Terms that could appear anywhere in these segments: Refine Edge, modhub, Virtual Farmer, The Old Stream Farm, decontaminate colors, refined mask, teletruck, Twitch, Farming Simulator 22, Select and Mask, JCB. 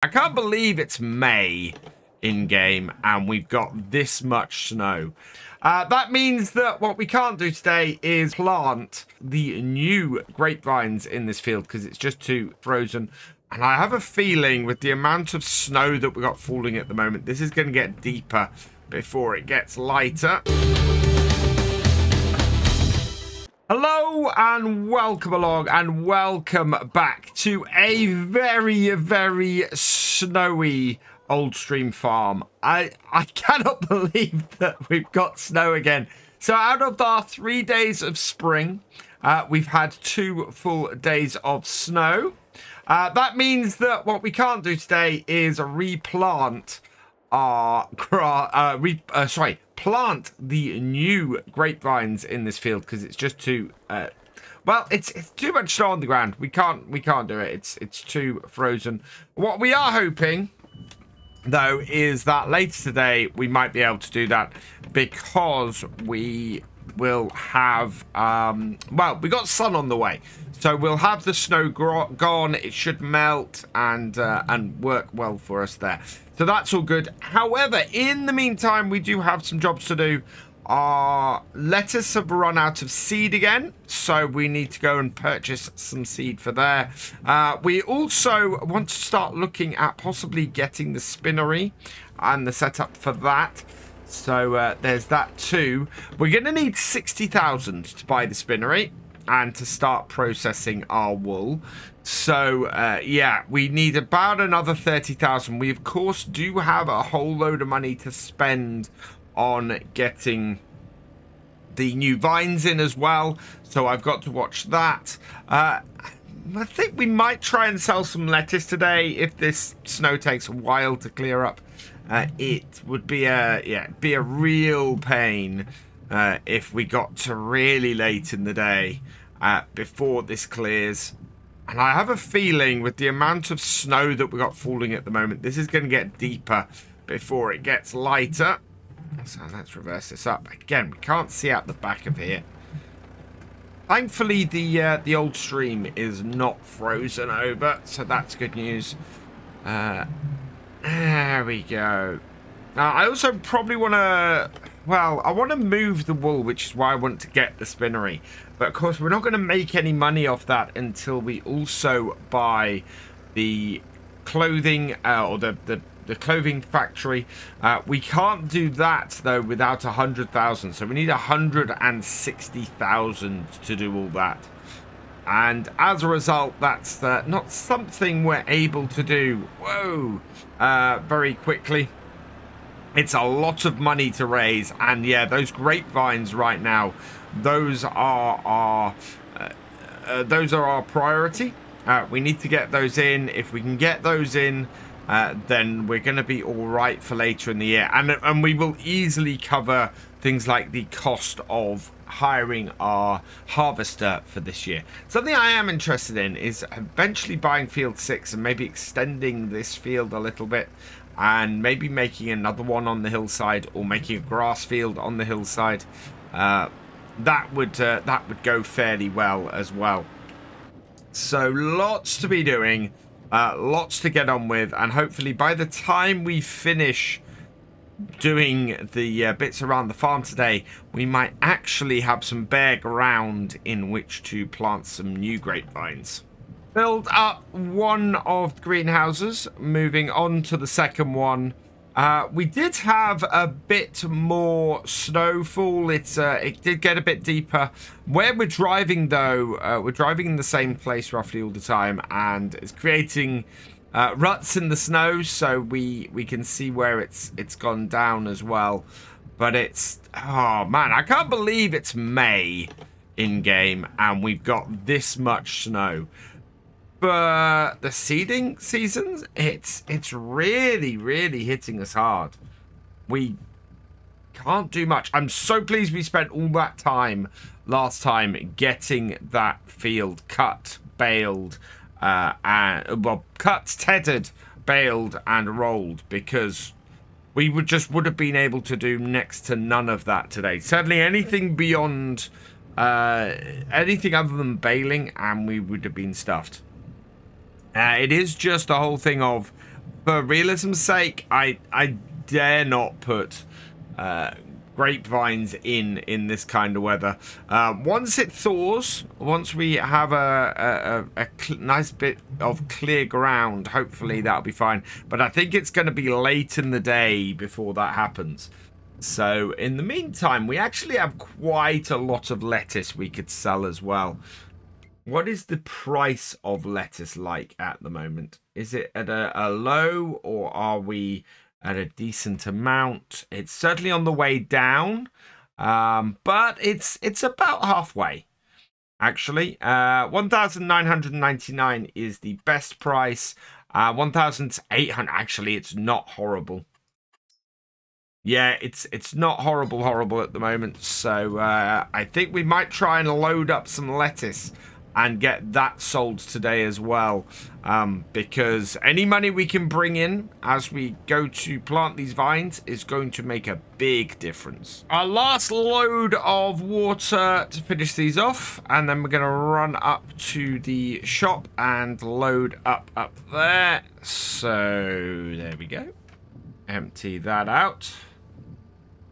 I can't believe it's May in-game and we've got this much snow. That means that what we can't do today is plant the new grapevines in this field because it's just too frozen. And I have a feeling with the amount of snow that we got falling at the moment, this is going to get deeper before it gets lighter. Hello and welcome along and welcome back to a very snowy Old Stream Farm. I cannot believe that we've got snow again. So out of our 3 days of spring, we've had 2 full days of snow. That means that what we can't do today is replant our plant the new grapevines in this field because it's just too well, it's too much snow on the ground. We can't do it. It's too frozen. What we are hoping though is that later today we might be able to do that, because we will have well, we got sun on the way, so we'll have the snow gone. It should melt and work well for us there, so that's all good. However, in the meantime, we do have some jobs to do. Our lettuce have run out of seed again, so we need to go and purchase some seed for there. We also want to start looking at possibly getting the spinnery and the setup for that. So there's that too. We're going to need 60,000 to buy the spinnery and to start processing our wool. So yeah, we need about another 30,000. We of course do have a whole load of money to spend on getting the new vines in as well, so I've got to watch that. I think we might try and sell some lettuce today if this snow takes a while to clear up. It would be a real pain if we got to really late in the day before this clears. And I have a feeling with the amount of snow that we got falling at the moment, this is going to get deeper before it gets lighter. So let's reverse this up again. We can't see out the back of here. Thankfully, the old stream is not frozen over, so that's good news. There we go. Now, I also probably want to... Well, I want to move the wool, which is why I want to get the spinnery. But, of course, we're not going to make any money off that until we also buy the clothing or the clothing factory. We can't do that, though, without 100,000. So we need 160,000 to do all that. And as a result, that's not something we're able to do very quickly. It's a lot of money to raise. And yeah, those grapevines right now, those are our priority. We need to get those in. If we can get those in, then we're going to be all right for later in the year. And we will easily cover things like the cost of hiring our harvester for this year. Something I am interested in is eventually buying field 6 and maybe extending this field a little bit, and maybe making another one on the hillside, or making a grass field on the hillside. That would go fairly well as well. So lots to be doing, lots to get on with, and hopefully by the time we finish doing the bits around the farm today, we might actually have some bare ground in which to plant some new grapevines. Build up one of the greenhouses, moving on to the second one. We did have a bit more snowfall. It did get a bit deeper. Where we're driving though, we're driving in the same place roughly all the time, and it's creating ruts in the snow, so we can see where it's gone down as well. But it's, oh man, I can't believe it's May in game and we've got this much snow. But the seeding seasons, it's really hitting us hard. We can't do much. I'm so pleased we spent all that time last time getting that field cut, baled, and well, cut, tethered, baled and rolled, because we would have been able to do next to none of that today. Certainly anything beyond anything other than baling, and we would have been stuffed. It is just the whole thing of for realism's sake, I dare not put grapevines in this kind of weather. Once it thaws, once we have a nice bit of clear ground, hopefully that'll be fine. But I think it's going to be late in the day before that happens. So in the meantime, we actually have quite a lot of lettuce we could sell as well. What is the price of lettuce like at the moment? Is it at a low, or are we at a decent amount? It's certainly on the way down, but it's about halfway actually. 1999 is the best price. 1800, actually it's not horrible. Yeah, it's not horrible at the moment. So I think we might try and load up some lettuce and get that sold today as well, because any money we can bring in as we go to plant these vines is going to make a big difference. Our last load of water to finish these off, and then we're going to run up to the shop and load up there. So there we go, empty that out.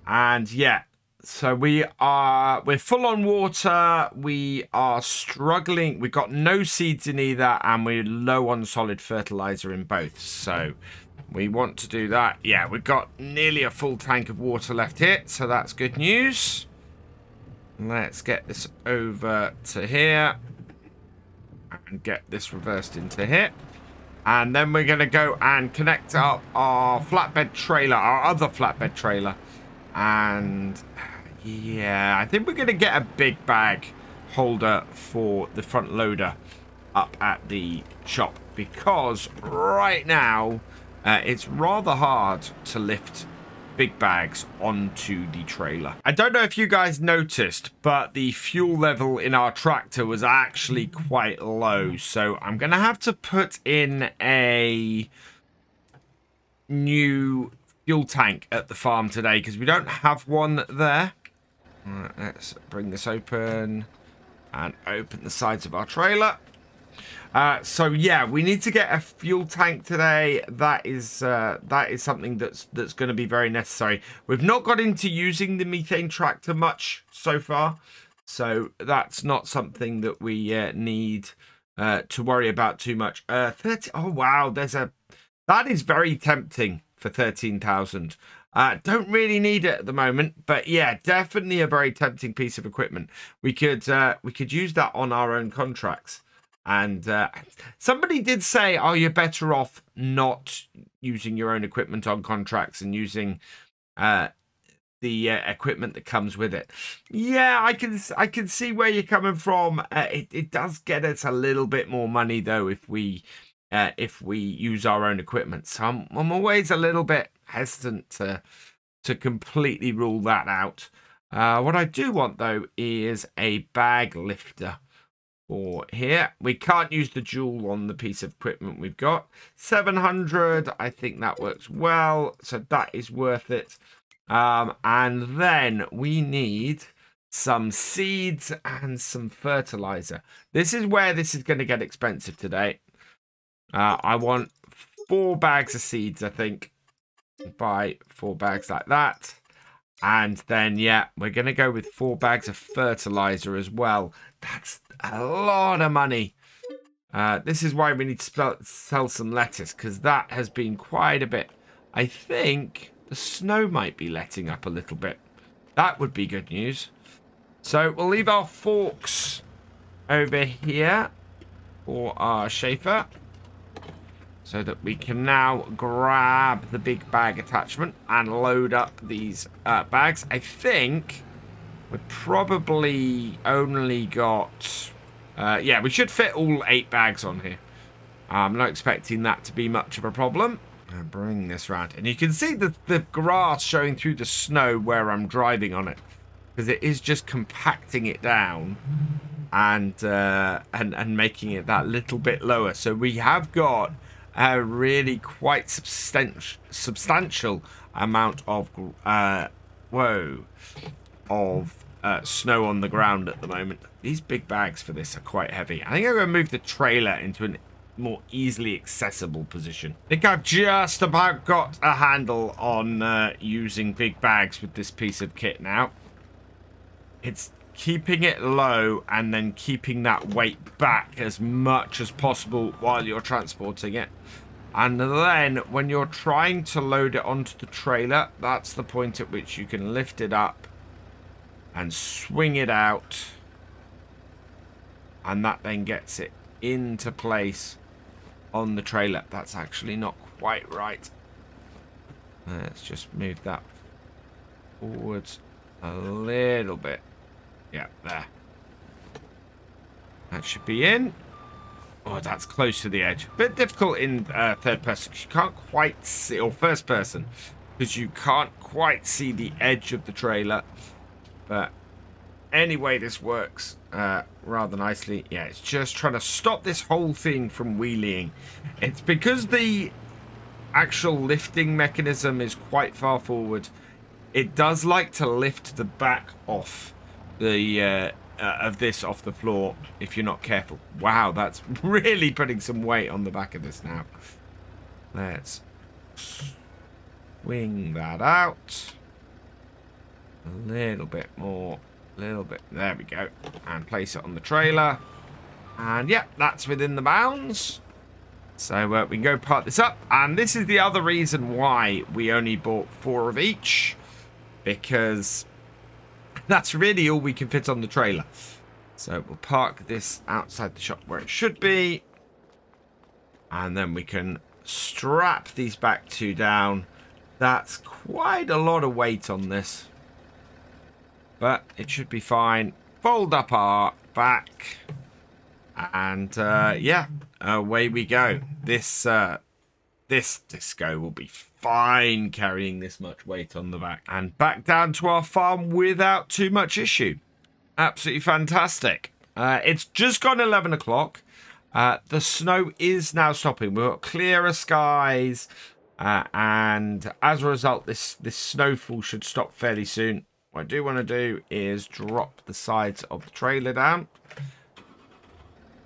And yeah, so we're full on water, we are struggling, we've got no seeds in either, and we're low on solid fertilizer in both. So we want to do that. Yeah, we've got nearly a full tank of water left here, so that's good news. Let's get this over to here and get this reversed into here. And then we're going to go and connect up our flatbed trailer, our other flatbed trailer. And yeah, I think we're going to get a big bag holder for the front loader up at the shop, because right now it's rather hard to lift big bags onto the trailer. I don't know if you guys noticed, but the fuel level in our tractor was actually quite low. So I'm going to have to put in a new fuel tank at the farm today, because we don't have one there. All right, let's bring this open and open the sides of our trailer. So yeah, we need to get a fuel tank today. That is something that's going to be very necessary. We've not got into using the methane tractor much so far, so that's not something that we need to worry about too much. 30. Oh wow, that is very tempting for 13,000. Don't really need it at the moment, but yeah, definitely a very tempting piece of equipment. We could use that on our own contracts. And somebody did say, "Oh, you're better off not using your own equipment on contracts and using the equipment that comes with it." Yeah, I can see where you're coming from. It does get us a little bit more money though if we use our own equipment. So I'm always a little bit hesitant to completely rule that out. What I do want though is a bag lifter for here. We can't use the jewel on the piece of equipment we've got. 700, I think that works well, so that is worth it. And then we need some seeds and some fertilizer. This is where this is going to get expensive today. I want 4 bags of seeds, I think. Buy 4 bags like that. And then, yeah, we're going to go with 4 bags of fertilizer as well. That's a lot of money. This is why we need to sell some lettuce, because that has been quite a bit. I think the snow might be letting up a little bit. That would be good news. So we'll leave our forks over here for our shafer, so that we can now grab the big bag attachment and load up these bags. I think we've probably only got... yeah, we should fit all 8 bags on here. I'm not expecting that to be much of a problem. I'll bring this round. And you can see the grass showing through the snow where I'm driving on it, because it is just compacting it down and making it that little bit lower. So we have got a really quite substantial amount of snow on the ground at the moment. These big bags for this are quite heavy. I think I'm going to move the trailer into an more easily accessible position. I think I've just about got a handle on using big bags with this piece of kit now. It's keeping it low and then keeping that weight back as much as possible while you're transporting it. And then when you're trying to load it onto the trailer, that's the point at which you can lift it up and swing it out. And that then gets it into place on the trailer. That's actually not quite right. Let's just move that forwards a little bit. Yeah, there. That should be in. Oh, that's close to the edge. Bit difficult in third person, because you can't quite see, or first person, because you can't quite see the edge of the trailer. But anyway, this works rather nicely. Yeah, it's just trying to stop this whole thing from wheeling. It's because the actual lifting mechanism is quite far forward. It does like to lift the back off the of this off the floor if you're not careful. Wow, that's really putting some weight on the back of this now. Let's swing that out a little bit more, a little bit. There we go, and place it on the trailer. And yeah, that's within the bounds. So we can go part this up. And this is the other reason why we only bought 4 of each, because that's really all we can fit on the trailer. So we'll park this outside the shop where it should be. And then we can strap these back 2 down. That's quite a lot of weight on this, but it should be fine. Fold up our back. And yeah, away we go. This disco will be fine carrying this much weight on the back, and back down to our farm without too much issue. Absolutely fantastic. It's just gone 11 o'clock. The snow is now stopping. We've got clearer skies, and as a result, this snowfall should stop fairly soon. What I do want to do is drop the sides of the trailer down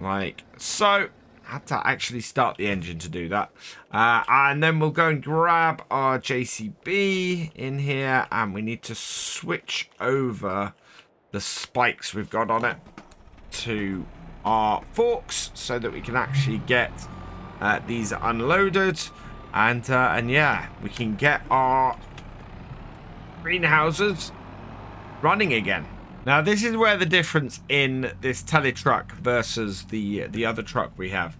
like so. Had to actually start the engine to do that. And then we'll go and grab our JCB in here, and we need to switch over the spikes we've got on it to our forks so that we can actually get these unloaded. And yeah, we can get our greenhouses running again. Now, this is where the difference in this teletruck versus the other truck we have.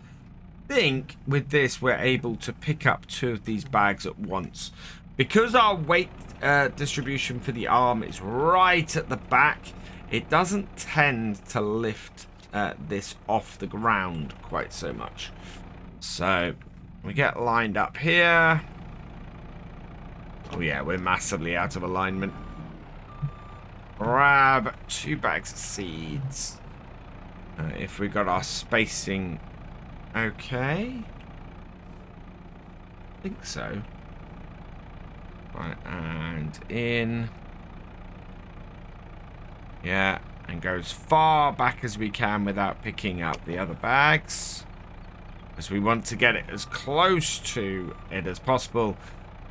I think with this, we're able to pick up 2 of these bags at once. Because our weight distribution for the arm is right at the back, it doesn't tend to lift this off the ground quite so much. So we get lined up here. Oh yeah, we're massively out of alignment. Grab 2 bags of seeds. If we got our spacing okay, I think so. Right, and in. Yeah, and go as far back as we can without picking up the other bags, because we want to get it as close to it as possible.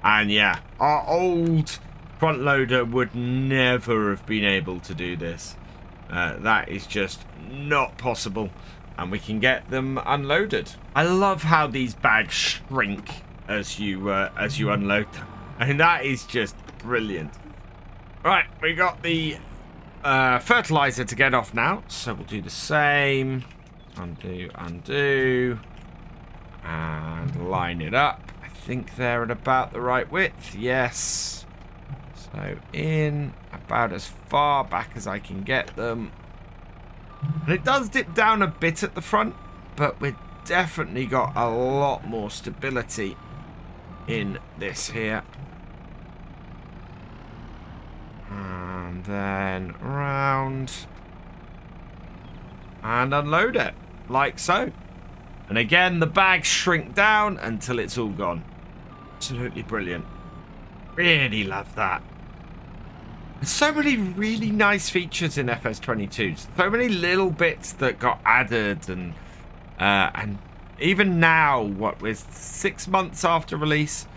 And yeah, our old front loader would never have been able to do this. That is just not possible, and we can get them unloaded. I love how these bags shrink as you unload them, and that is just brilliant. Right, we got the fertilizer to get off now, so we'll do the same. Undo, undo, and line it up. I think they're at about the right width. Yes. So in about as far back as I can get them. And it does dip down a bit at the front, but we've definitely got a lot more stability in this here. And then round. And unload it, like so. And again, the bags shrink down until it's all gone. Absolutely brilliant. Really love that. So many really nice features in FS22. So many little bits that got added, and Even now, what, we're 6 months after release,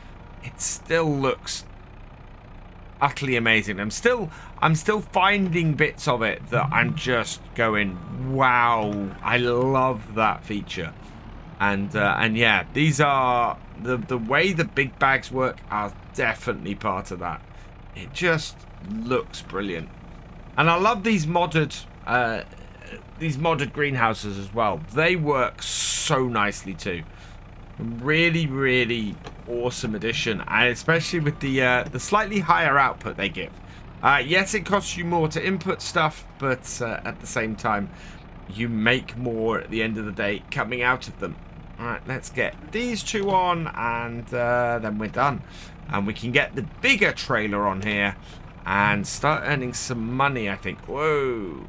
it still looks utterly amazing. I'm still finding bits of it that I'm just going, wow, I love that feature. And yeah, these are the way the big bags work are definitely part of that. It just looks brilliant. And I love these modded greenhouses as well. They work so nicely too. Really, really awesome addition, and especially with the slightly higher output they give. Yes, it costs you more to input stuff, but at the same time, you make more at the end of the day coming out of them. All right, let's get these two on, and then we're done. And we can get the bigger trailer on here and start earning some money, I think. Whoa.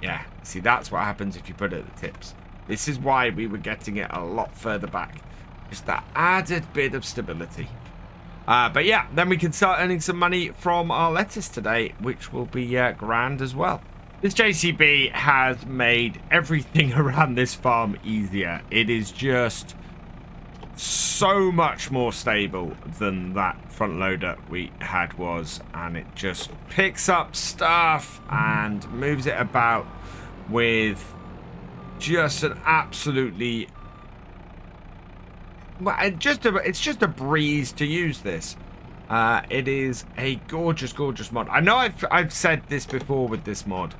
Yeah, see, that's what happens if you put it at the tips. This is why we were getting it a lot further back. Just that added bit of stability. But yeah, then we can start earning some money from our lettuce today, which will be grand as well. This JCB has made everything around this farm easier. It is just so much more stable than that front loader we had was, and it just picks up stuff and moves it about with just an absolutely, well, it's just a breeze to use this. It is a gorgeous, gorgeous mod. I know I've said this before with this mod,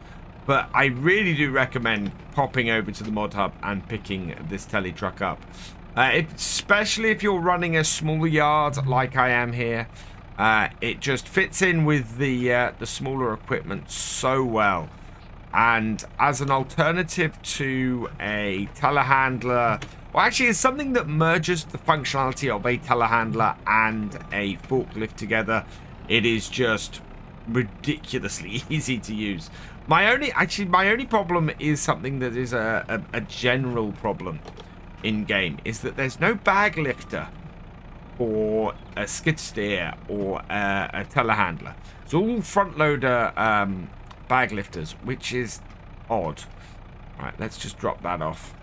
but I really do recommend popping over to the mod hub and picking this tele truck up. Especially if you're running a small yard like I am here, it just fits in with the smaller equipment so well. And as an alternative to a telehandler, well, actually, it's something that merges the functionality of a telehandler and a forklift together. It is just ridiculously easy to use. My only problem is something that is a general problem in game, is that there's no bag lifter or a skid steer or a telehandler. It's all front loader bag lifters, which is odd. All right, let's just drop that off.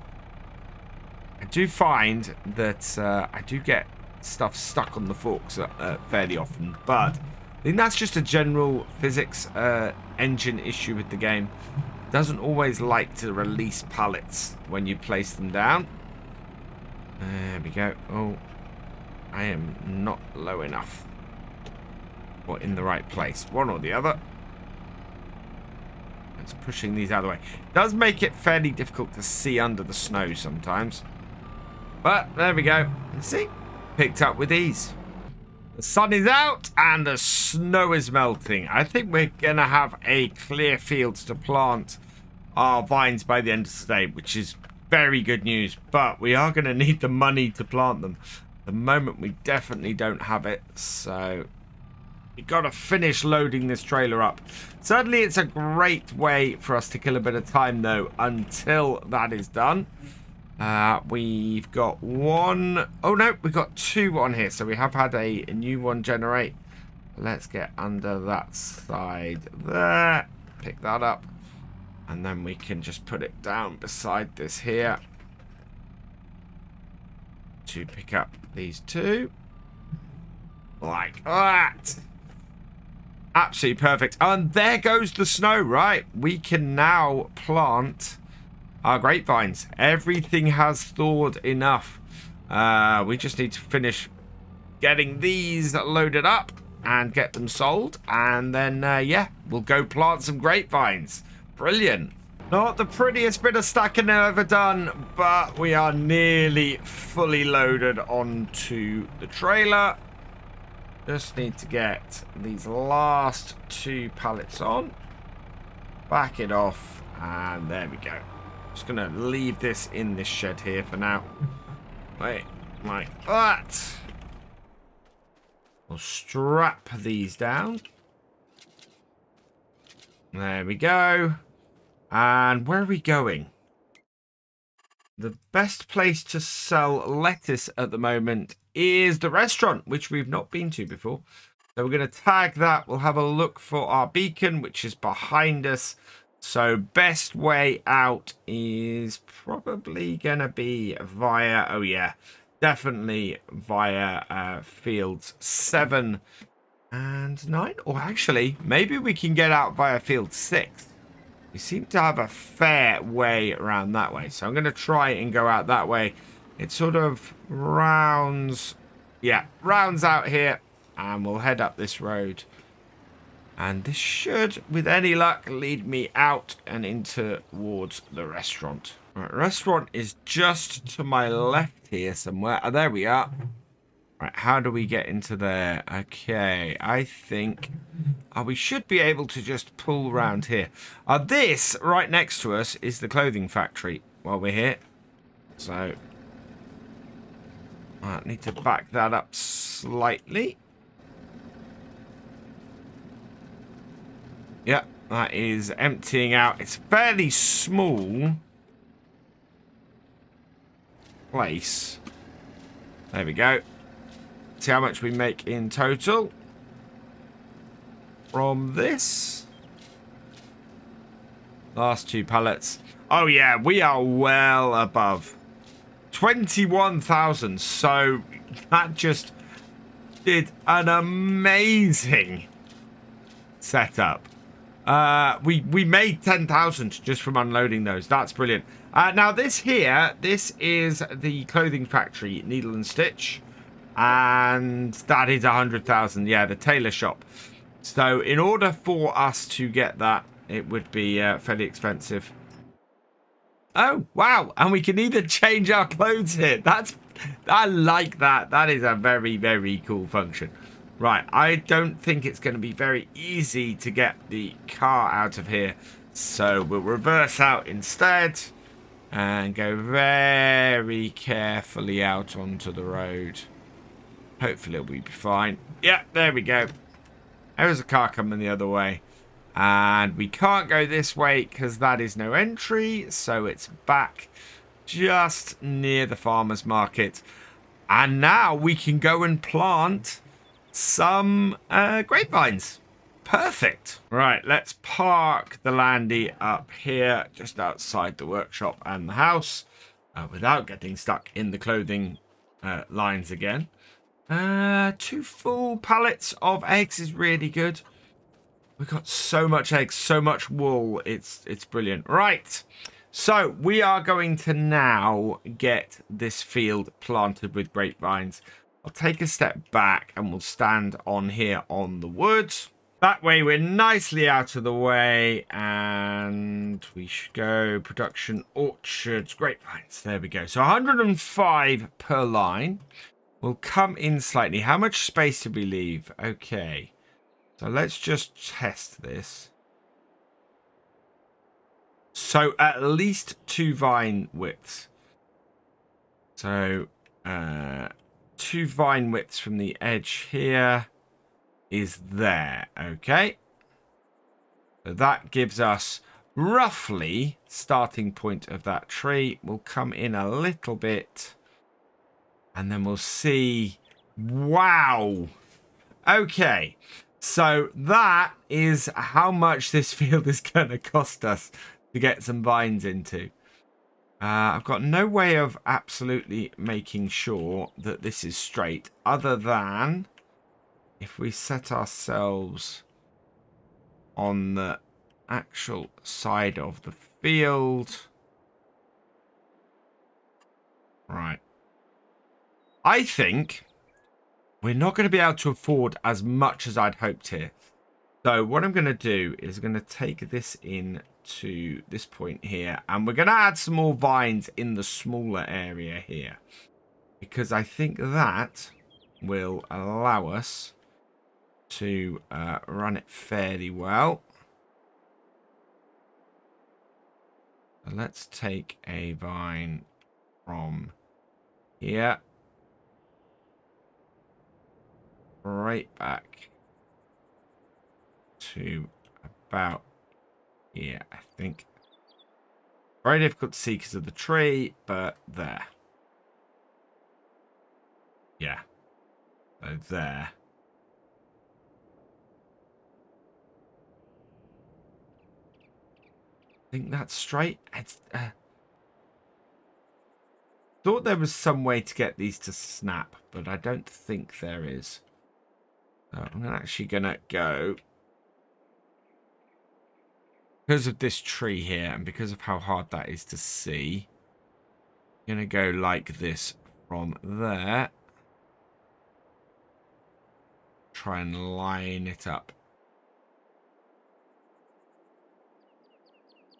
I do find that I do get stuff stuck on the forks fairly often, but I think that's just a general physics engine issue with the game. It doesn't always like to release pallets when you place them down. There we go. Oh, I am not low enough or in the right place. One or the other. It's pushing these out of the way. It does make it fairly difficult to see under the snow sometimes. But there we go. See? Picked up with ease. The sun is out and the snow is melting. I think we're going to have a clear field to plant our vines by the end of today, which is very good news, but we are going to need the money to plant them. At the moment, we definitely don't have it, so we've got to finish loading this trailer up. Certainly, it's a great way for us to kill a bit of time, though, until that is done. We've got one... Oh, no, we've got two on here, so we have had a new one generate. Let's get under that side there. Pick that up. And then we can just put it down beside this here to pick up these two. Like that. Absolutely perfect. And there goes the snow, right? We can now plant our grapevines. Everything has thawed enough. We just need to finish getting these loaded up and get them sold. And then, yeah, we'll go plant some grapevines. Brilliant. Not the prettiest bit of stacking I've ever done, but we are nearly fully loaded onto the trailer. Just need to get these last two pallets on. Back it off, and there we go. Just gonna leave this in this shed here for now. Wait, like that. We'll strap these down. There we go. And where are we going? The best place to sell lettuce at the moment is the restaurant, which we've not been to before. So we're going to tag that. We'll have a look for our beacon, which is behind us. So best way out is probably going to be via, oh yeah, definitely via fields 7 and 9. Or actually, maybe we can get out via field 6. We seem to have a fair way around that way. So I'm going to try and go out that way. It sort of rounds, yeah, rounds out here. And we'll head up this road. And this should, with any luck, lead me out and in towards the restaurant. Right, restaurant is just to my left here somewhere. Oh, there we are. Right, how do we get into there? Okay, I think we should be able to just pull round here. This right next to us is the clothing factory while we're here. So, I need to back that up slightly. Yep, that is emptying out. It's a fairly small place. There we go. See how much we make in total from this. Last 2 pallets. Oh, yeah, we are well above 21,000. So that just did an amazing setup. We made 10,000 just from unloading those. That's brilliant. Now this here, this is the clothing factory, needle and stitch, and that is 100,000. Yeah, the tailor shop. So in order for us to get that, it would be fairly expensive. Oh wow! And we can either change our clothes here. That's, I like that. That is a very, very cool function. Right, I don't think it's going to be very easy to get the car out of here. So we'll reverse out instead and go very carefully out onto the road. Hopefully it'll be fine. Yeah, there we go. There's a car coming the other way. And we can't go this way because that is no entry. So it's back just near the farmer's market. And now we can go and plant some grapevines. Perfect. Right, let's park the landy up here just outside the workshop and the house without getting stuck in the clothing lines again. 2 full pallets of eggs is really good. We've got so much eggs, so much wool, it's brilliant. Right, so we are going to now get this field planted with grapevines. I'll take a step back and we'll stand on here on the wood. That way we're nicely out of the way and we should go production, orchards, grapevines. There we go. So 105 per line. We'll come in slightly. How much space did we leave? Okay. So let's just test this. So at least 2 vine widths. So, 2 vine widths from the edge here is there. Okay. So that gives us roughly starting point of that tree. We'll come in a little bit and then we'll see. Wow. Okay. So that is how much this field is going to cost us to get some vines into. I've got no way of absolutely making sure that this is straight, other than if we set ourselves on the actual side of the field. Right. I think we're not going to be able to afford as much as I'd hoped here. So what I'm going to do is going to take this in to this point here and we're going to add some more vines in the smaller area here, because I think that will allow us to run it fairly well. So let's take a vine from here right back to about here. I think very difficult to see because of the tree, but there. Yeah, so there. think that's straight. I thought there was some way to get these to snap, but I don't think there is. So I'm actually going to go, because of this tree here and because of how hard that is to see, I'm going to go like this from there. Try and line it up.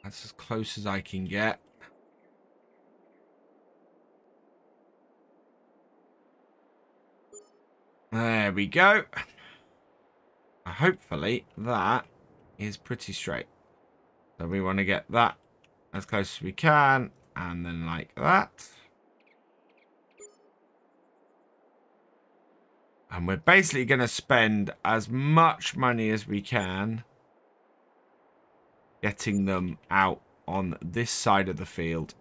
That's as close as I can get. There we go. Hopefully that is pretty straight. So we want to get that as close as we can, and then like that. And we're basically going to spend as much money as we can getting them out on this side of the field.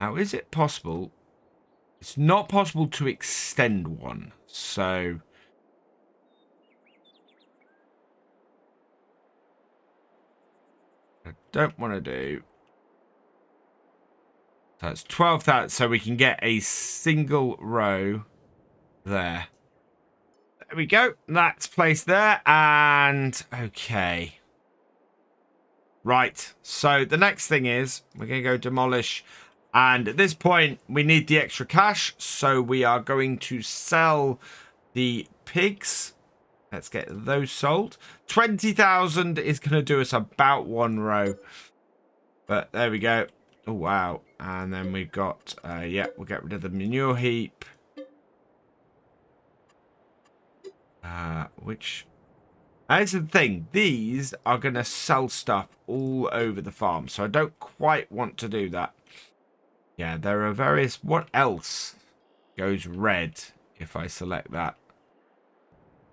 Now, is it possible? It's not possible to extend one. So I don't want to do. So it's 12,000, so we can get a single row there. There we go. That's placed there. And okay. Right. So the next thing is we're going to go demolish. And at this point, we need the extra cash. So we are going to sell the pigs. Let's get those sold. 20,000 is going to do us about one row. But there we go. Oh, wow. And then we've got, yeah, we'll get rid of the manure heap. Which, that's the thing. These are going to sell stuff all over the farm. So I don't quite want to do that. Yeah, there are various, what else goes red if I select that?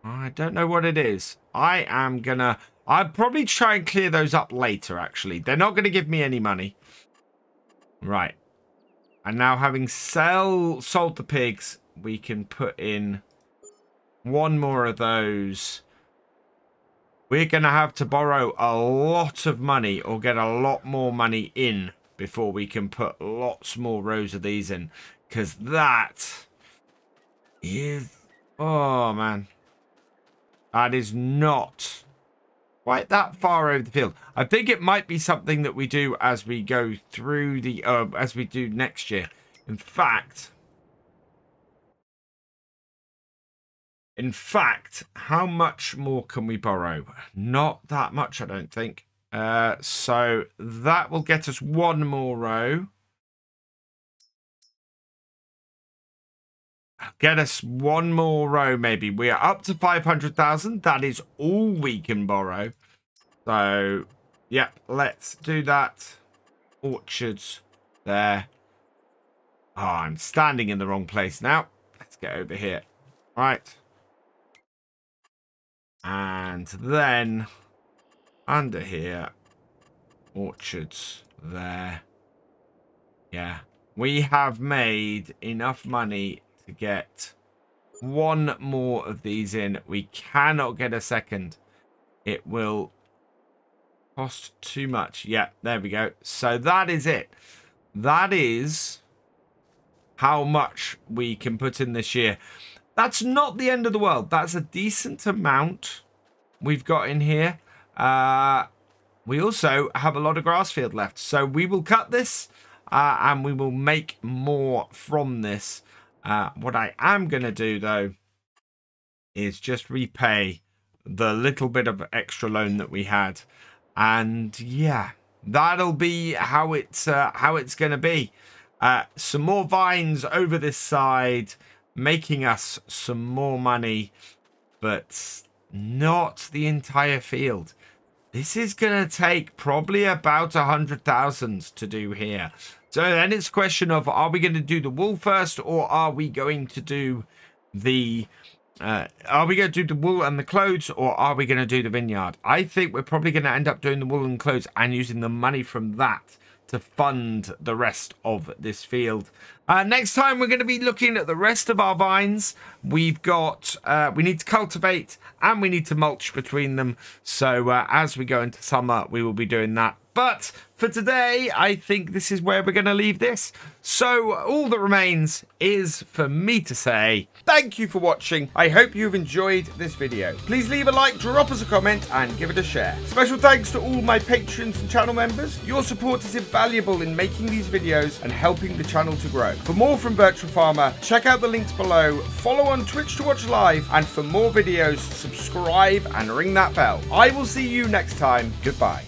I don't know what it is. I am going to, I'll probably try and clear those up later, actually. They're not going to give me any money. Right. And now having sold the pigs, we can put in one more of those. We're going to have to borrow a lot of money or get a lot more money in before we can put lots more rows of these in. Because that is, oh man, that is not quite that far over the field. I think it might be something that we do as we go through the, as we do next year. In fact, how much more can we borrow? Not that much, I don't think. So that will get us one more row. Get us one more row, maybe. We are up to 500,000. That is all we can borrow. So, yeah, let's do that. Orchards there. Oh, I'm standing in the wrong place now. Let's get over here. All right. And then under here, orchards there. Yeah, we have made enough money to get one more of these in. We cannot get a second. It will cost too much. Yeah, there we go. So that is it. That is how much we can put in this year. That's not the end of the world. That's a decent amount we've got in here. We also have a lot of grass field left, so we will cut this and we will make more from this. What I am going to do though is just repay the little bit of extra loan that we had, and yeah, that'll be how it's going to be. Some more vines over this side, making us some more money, but not the entire field. This is going to take probably about 100,000 to do here. So then it's a question of, are we going to do the wool first, or are we going to do the wool and the clothes, or are we going to do the vineyard? I think we're probably going to end up doing the wool and clothes and using the money from that to to fund the rest of this field. Next time we're going to be looking at the rest of our vines. We've got we need to cultivate and we need to mulch between them, so as we go into summer we will be doing that. But for today, I think this is where we're going to leave this. So all that remains is for me to say thank you for watching. I hope you've enjoyed this video. Please leave a like, drop us a comment, and give it a share. Special thanks to all my patrons and channel members. Your support is invaluable in making these videos and helping the channel to grow. For more from Virtual Farmer, check out the links below. Follow on Twitch to watch live. And for more videos, subscribe and ring that bell. I will see you next time. Goodbye.